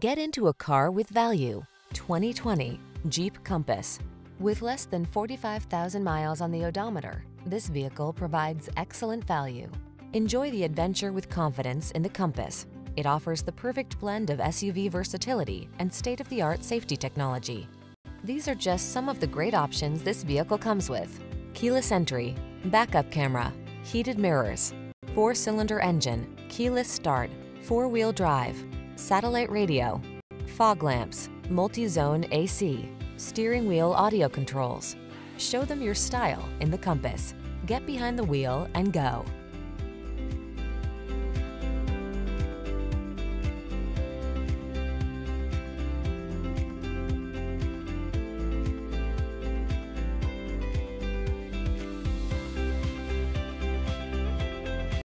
Get into a car with value. 2020 Jeep Compass. With less than 45,000 miles on the odometer, this vehicle provides excellent value. Enjoy the adventure with confidence in the Compass. It offers the perfect blend of SUV versatility and state-of-the-art safety technology. These are just some of the great options this vehicle comes with: keyless entry, backup camera, heated mirrors, 4-cylinder engine, keyless start, 4-wheel drive, satellite radio, fog lamps, multi-zone AC, steering wheel audio controls. Show them your style in the Compass. Get behind the wheel and go.